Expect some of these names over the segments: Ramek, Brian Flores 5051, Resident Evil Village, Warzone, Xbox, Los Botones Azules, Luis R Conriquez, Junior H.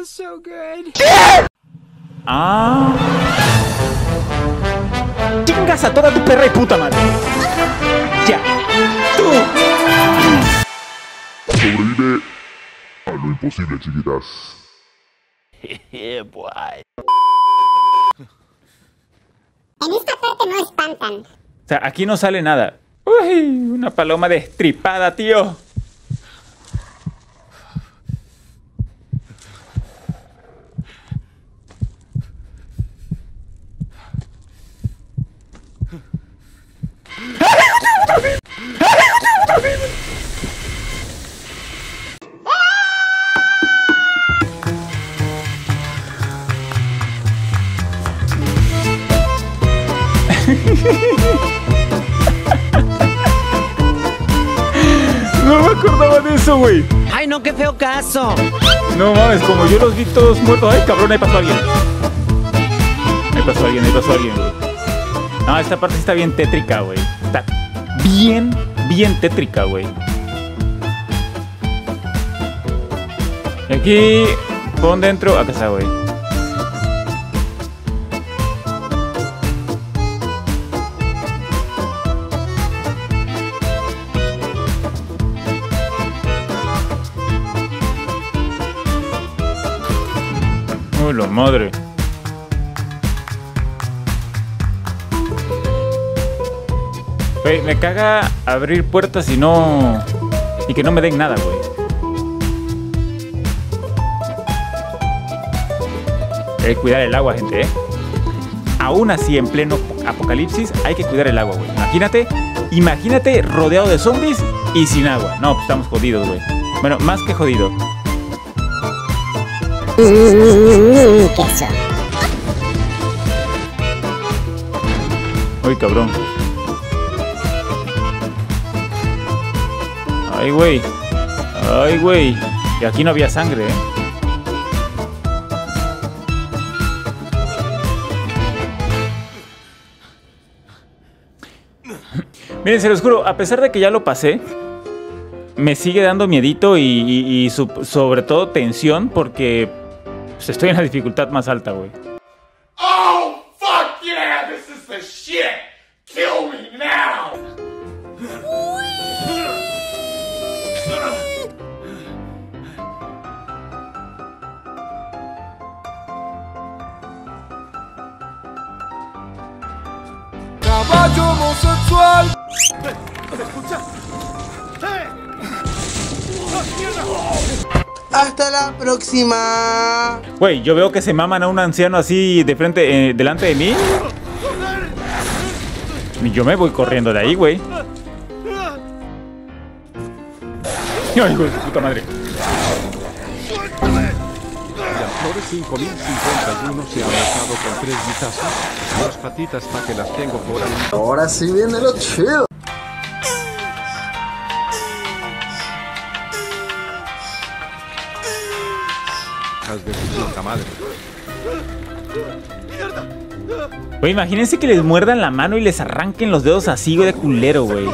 feels so good. ¿Qué? Ah. Chingas a toda tu perra y puta madre. Ya. Tú. Sobrevive a lo imposible, chiquitas. Boy. En esta parte no espantan. O sea, aquí no sale nada. Uy, una paloma destripada, tío. No me acordaba de eso, güey. Ay, no, qué feo caso. No mames, como yo los vi todos muertos. Ay, cabrón, ahí pasó alguien. Ahí pasó alguien, ahí pasó alguien, güey. No, esta parte está bien tétrica, güey. Está bien, bien tétrica, güey. Y aquí, ¿por dónde entro? Acá está, güey. Uy, la madre. Güey, me caga abrir puertas y no... y que no me den nada, güey. Hay que cuidar el agua, gente, ¿eh? Aún así, en pleno apocalipsis, hay que cuidar el agua, güey. Imagínate, imagínate rodeado de zombies y sin agua. No, pues estamos jodidos, güey. Bueno, más que jodidos. Uy, cabrón. Ay, güey. Ay, güey. Y aquí no había sangre, ¿eh? Miren, se los juro, a pesar de que ya lo pasé, me sigue dando miedito y sobre todo tensión porque pues, estoy en la dificultad más alta, güey. Oh, fuck yeah, this is the shit. Kill me now. Caballo homosexual. ¿Me escuchas? Hasta la próxima. Güey, yo veo que se maman a un anciano así de frente, delante de mí. Y yo me voy corriendo de ahí, güey. Ay, hijo de puta madre. Flores 5051 se ha abrazado con 3 guitazas. Las patitas pa' que las tengo por ahí. Ahora sí viene lo chido. Hijas de su puta madre. Oye, imagínense que les muerdan la mano y les arranquen los dedos así, güey, de culero, güey.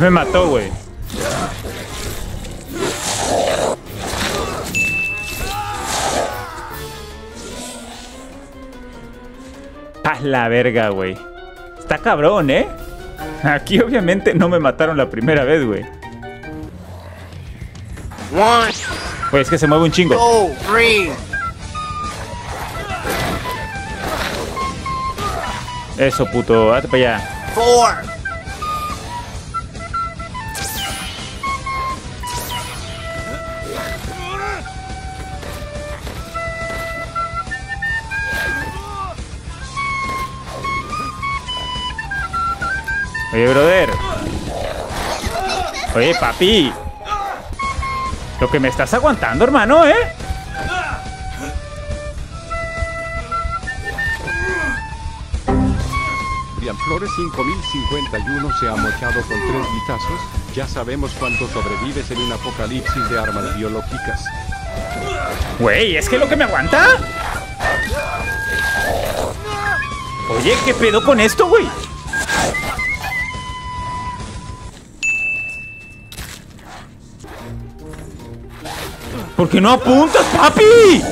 Me mató, güey. Paz la verga, güey. Está cabrón, ¿eh? Aquí obviamente no me mataron la primera vez, güey. Pues es que se mueve un chingo. Eso, puto. Hazte para allá. Oye, brother. Oye, papi. Lo que me estás aguantando, hermano, ¿eh? Dianflores 5051 se ha mochado con 3 vitazos. Ya sabemos cuánto sobrevives en un apocalipsis de armas biológicas. Güey, ¿es que lo que me aguanta? Oye, ¿qué pedo con esto, güey? ¿Por qué no apuntas, papi?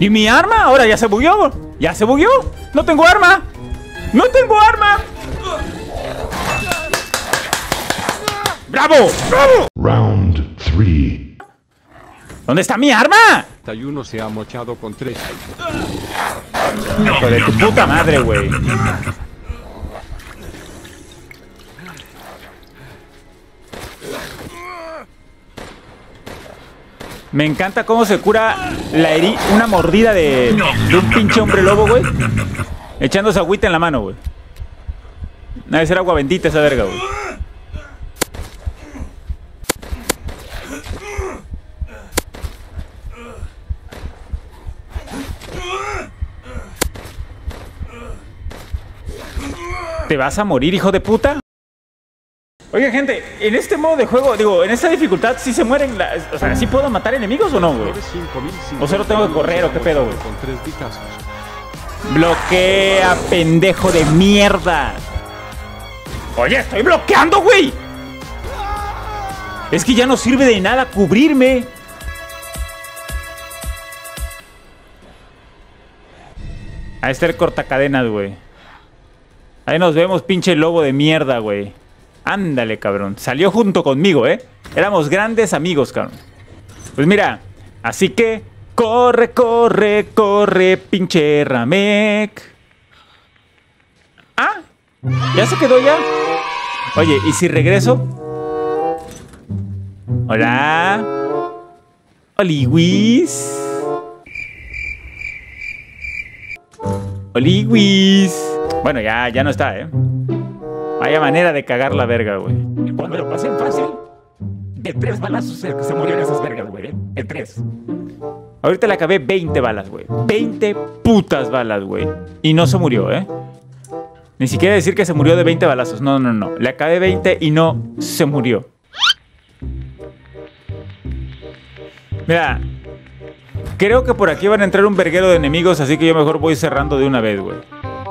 ¿Y mi arma? Ahora ya se bugueó. ¿Ya se bugueó? ¡No tengo arma! ¡No tengo arma! ¡Bravo! ¡Bravo! Round 3. ¿Dónde está mi arma? Tayuno se ha mochado con 3. ¡Hijo de tu puta madre, güey! Me encanta cómo se cura la una mordida de un pinche hombre lobo, güey. Echándose agüita en la mano, güey. Debe ser agua bendita esa verga, güey. ¿Te vas a morir, hijo de puta? Oiga, gente, en este modo de juego, digo, en esta dificultad, ¿sí se mueren las...? O sea, ¿sí puedo matar enemigos o no, güey? O sea, ¿lo tengo que correr o qué pedo, güey? ¡Bloquea, pendejo de mierda! ¡Oye, estoy bloqueando, güey! Es que ya no sirve de nada cubrirme. A este el cortacadenas, güey. Ahí nos vemos, pinche lobo de mierda, güey. Ándale, cabrón. Salió junto conmigo, ¿eh? Éramos grandes amigos, cabrón. Pues mira, así que... ¡Corre, corre, corre, pinche Ramek! ¡Ah! ¿Ya se quedó ya? Oye, ¿y si regreso? Hola. Oliwis. Oliwis. Bueno, ya no está, ¿eh? Vaya manera de cagar la verga, güey. Cuando lo pasen fácil, de 3 balazos se murieron esas vergas, güey. De 3. Ahorita le acabé 20 balas, güey. 20 putas balas, güey. Y no se murió, ¿eh? Ni siquiera decir que se murió de 20 balazos. No, no, no. Le acabé 20 y no se murió. Mira. Creo que por aquí van a entrar un verguero de enemigos, así que yo mejor voy cerrando de una vez, güey.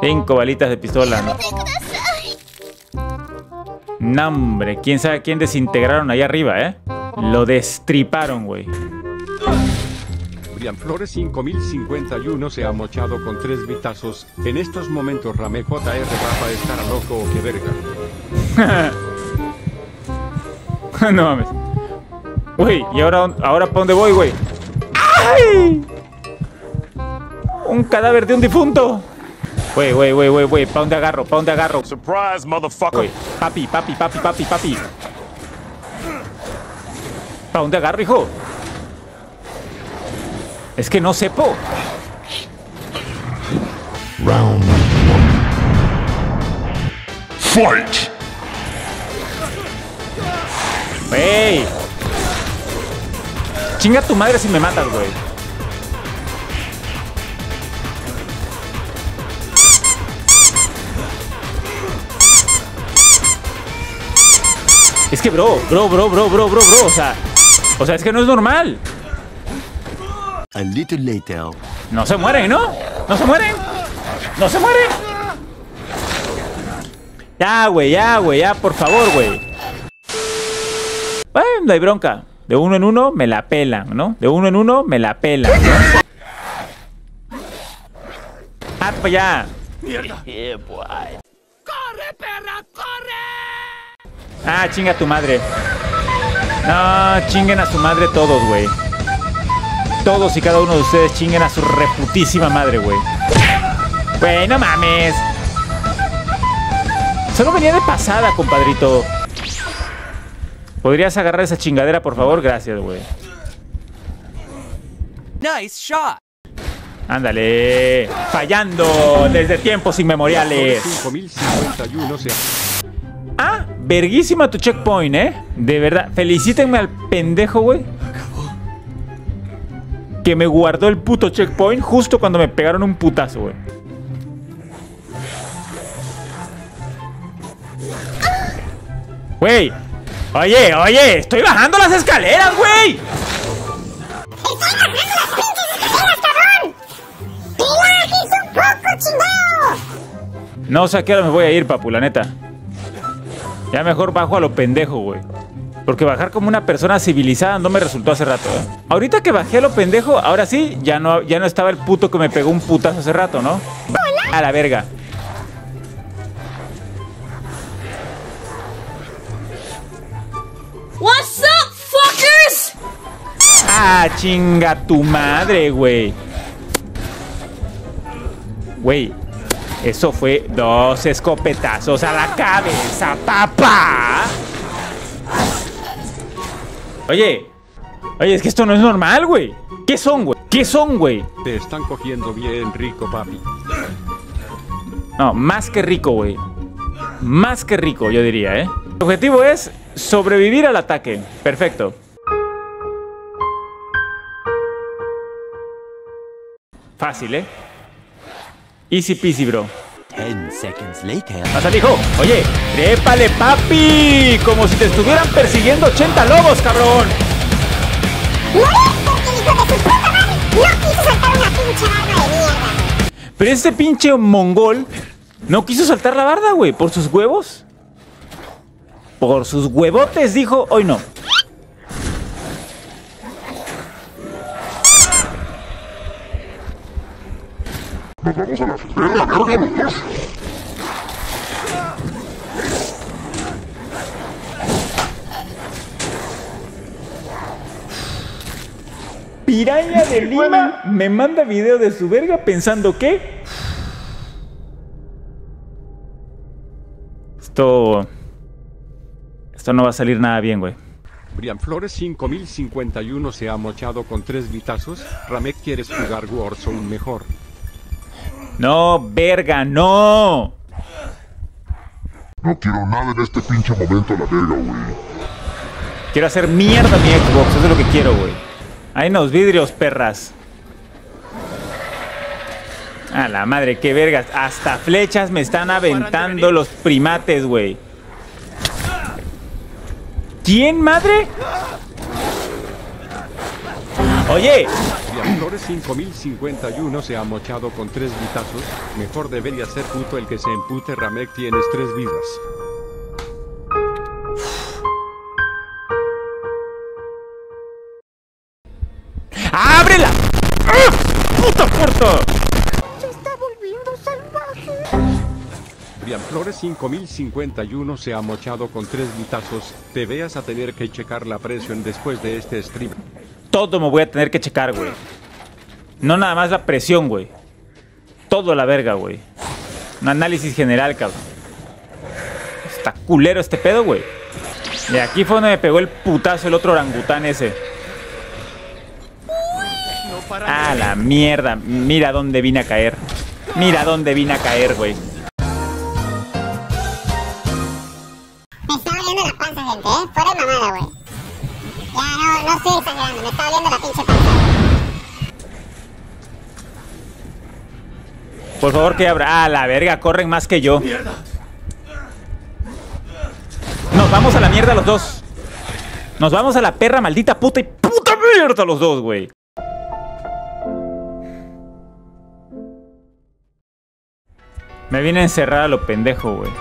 5 balitas de pistola, ¿no? No, hombre, quién sabe quién desintegraron allá arriba, ¿eh? Lo destriparon, güey. Brianflores 5051 se ha mochado con 3 vitazos. En estos momentos Rame JR va a estar loco o que verga. No mames. Uy, ¿y ahora para dónde voy, güey? ¡Ay! Un cadáver de un difunto. Wey, ¿pa' dónde agarro? ¿Pa' dónde agarro? Surprise, motherfucker. Wey, papi. ¿Pa' dónde agarro, hijo? Es que no sepo. Round 1. Fight. Wey. Chinga tu madre si me matas, güey. Es que bro, o sea, es que no es normal. A little later. No se mueren, ¿no? No se mueren. Ya, por favor, güey. No hay bronca. De uno en uno me la pelan, ¿no? ¡Haz para allá! ¡Mierda! ¡Corre, perra, corre! Ah, chinga a tu madre. No, chinguen a su madre todos, güey. Todos y cada uno de ustedes chinguen a su reputísima madre, güey. Güey, no mames. Solo venía de pasada, compadrito. ¿Podrías agarrar esa chingadera, por favor? Gracias, güey. Nice shot. Ándale. Fallando desde tiempos inmemoriales. 5051 se... Ah, verguísima tu checkpoint, de verdad, felicítenme al pendejo, güey, que me guardó el puto checkpoint justo cuando me pegaron un putazo, güey. Güey, oye, estoy bajando las escaleras, güey. ¡Estoy bajando las pinches escaleras, cabrón! ¡Relájese un poco, chingado! No sé a qué hora me voy a ir, papu, la neta. Ya mejor bajo a lo pendejo, güey. Porque bajar como una persona civilizada no me resultó hace rato, ¿eh? Ahorita que bajé a lo pendejo, ahora sí, ya no estaba el puto que me pegó un putazo hace rato, ¿no? ¡Hola! A la verga. What's up, fuckers? Ah, chinga tu madre, güey. Güey, eso fue 2 escopetazos a la cabeza, papá. Oye, es que esto no es normal, güey. ¿Qué son, güey? Te están cogiendo bien rico, papi. No, más que rico, güey. Más que rico, yo diría, ¿eh? El objetivo es sobrevivir al ataque. Perfecto. Fácil, ¿eh? Easy peasy, bro. 10 seconds later. ¡Pasa, hijo! Oye, trépale, papi. Como si te estuvieran persiguiendo 80 lobos, cabrón. No es porque el hijo de su puta madre no quiso saltar una pinche barda de mierda. Pero este pinche mongol no quiso saltar la barda, güey. Por sus huevos. Por sus huevotes, dijo, hoy no. Nos vamos a la verga, amigos. Piraña de Lima me manda video de su verga pensando que... Esto no va a salir nada bien, güey. Brian Flores 5051 se ha mochado con 3 vitazos. Ramek, ¿quieres jugar Warzone mejor? No, verga, no. No quiero nada en este pinche momento, la verga, güey. Quiero hacer mierda mi Xbox, eso es lo que quiero, güey. Ahí en los vidrios, perras. A la madre, qué vergas. Hasta flechas me están aventando los primates, güey. ¿Quién, madre? Oye. Brian Flores 5051 se ha mochado con 3 vitazos. Mejor debería ser puto el que se empute. Ramek, tienes 3 vidas. ¡Ábrela! ¡Oh, puto corto! Se está volviendo salvaje. Brian Flores 5051 se ha mochado con 3 vitazos. Te veas a tener que checar la presión después de este stream. Todo me voy a tener que checar, güey. No nada más la presión, güey. Todo la verga, güey. Un análisis general, cabrón. Está culero este pedo, güey. De aquí fue donde me pegó el putazo el otro orangután ese. A la mierda. Mira dónde vine a caer. Mira dónde vine a caer, güey. Me está doliendo la panza, gente, ¿eh? Fuera de mamada, güey. Ya, no estoy exagerando, me está doliendo la pinche panza. Por favor, que abra. Ah, la verga, corren más que yo. Nos vamos a la mierda los dos. Nos vamos a la perra maldita puta y puta mierda los dos, güey. Me viene a encerrar a lo pendejo, güey.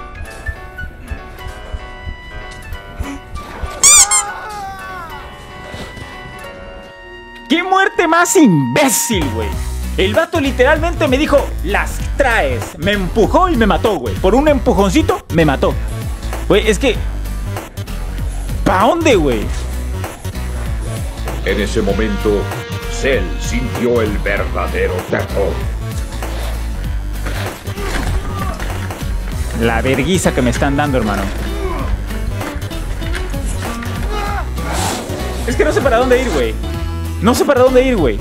¡Qué muerte más imbécil, güey! El vato literalmente me dijo, las traes. Me empujó y me mató, güey. Por un empujoncito, me mató. Güey, es que... ¿Pa' dónde, güey? En ese momento, Cell sintió el verdadero terror. La verguiza que me están dando, hermano. Es que no sé para dónde ir, güey. No sé para dónde ir, güey.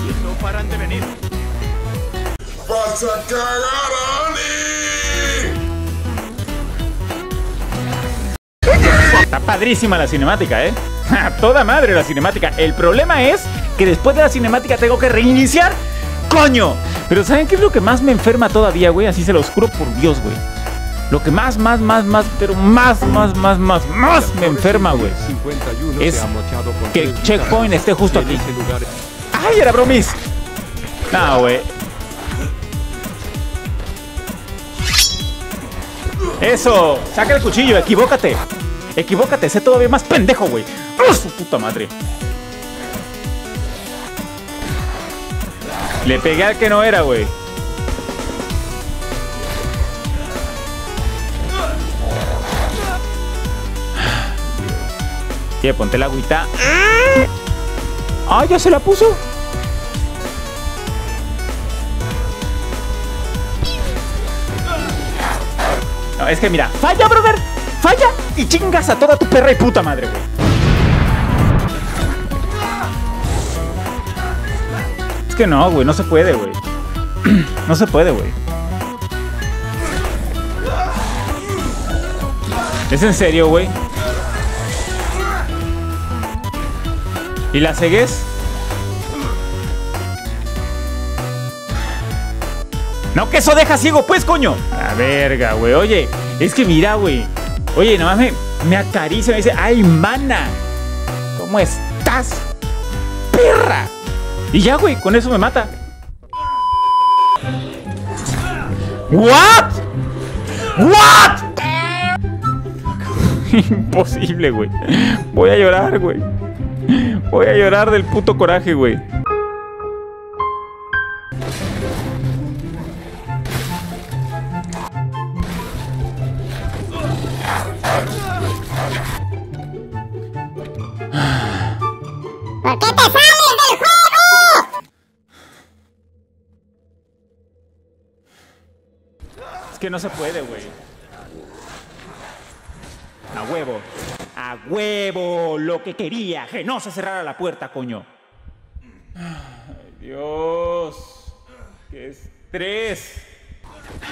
Y no paran de venir. ¡Vas a cagar! Está padrísima la cinemática, ¿eh? ¡A toda madre la cinemática! El problema es que después de la cinemática tengo que reiniciar ¡Coño! Pero ¿saben qué es lo que más me enferma todavía, güey? Así se los juro por Dios, güey. Lo que más me enferma, güey, es que el checkpoint esté justo aquí. ¡Ay, era bromis! No, güey. ¡Eso! ¡Saca el cuchillo! ¡Equivócate! ¡Equivócate! ¡Sé todavía más pendejo, güey! ¡Oh, su puta madre! Le pegué al que no era, güey. Tío, ponte la agüita. ¡Ah, ya se la puso! No, es que mira, falla, brother. Falla y chingas a toda tu perra y puta madre, güey. Es que no, güey, no se puede, güey. No se puede, güey. ¿Es en serio, güey? ¿Y la cegues? No, que eso deja ciego, pues, coño. A verga, güey. Oye, es que mira, güey. Oye, nomás me acaricia, me dice, ay, mana, ¿cómo estás, perra? Y ya, güey, con eso me mata. ¿What? ¿What? Imposible, güey. Voy a llorar, güey. Voy a llorar del puto coraje, güey. ¿Por qué te sales del juego? Es que no se puede, güey. A huevo. A huevo. Lo que quería. Que no se cerrara la puerta, coño. Ay, Dios. Qué estrés.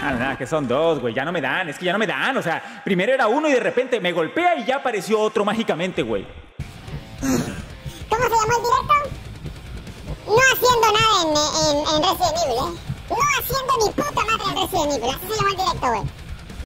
Ah, nada, que son dos, güey. Ya no me dan. Es que ya no me dan. O sea, primero era uno y de repente me golpea y ya apareció otro mágicamente, güey. ¿Cómo se llamó el directo? No haciendo nada en Resident Evil, ¿eh? No haciendo ni puta madre en Resident Evil. Así se llamó el directo, güey.